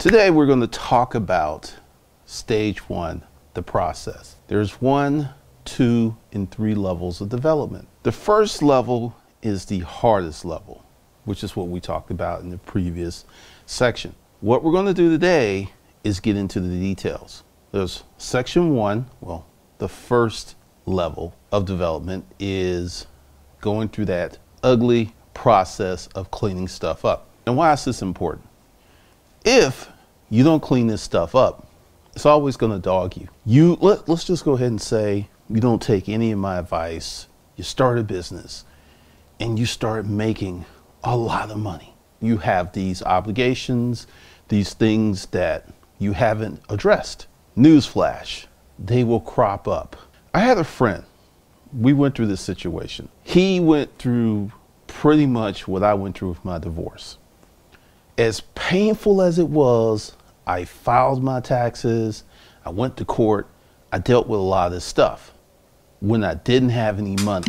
Today we're going to talk about stage one, the process. There's 1, 2, and 3 levels of development. The first level is the hardest level, which is what we talked about in the previous section. What we're going to do today is get into the details. There's section one, well, the first level of development is going through that ugly process of cleaning stuff up. And why is this important? If you don't clean this stuff up, it's always going to dog you. Let's just go ahead and say you don't take any of my advice. You start a business and you start making a lot of money. You have these obligations, these things that you haven't addressed. Newsflash, they will crop up. I had a friend. We went through this situation. He went through pretty much what I went through with my divorce. As painful as it was, I filed my taxes, I went to court, I dealt with a lot of this stuff when I didn't have any money.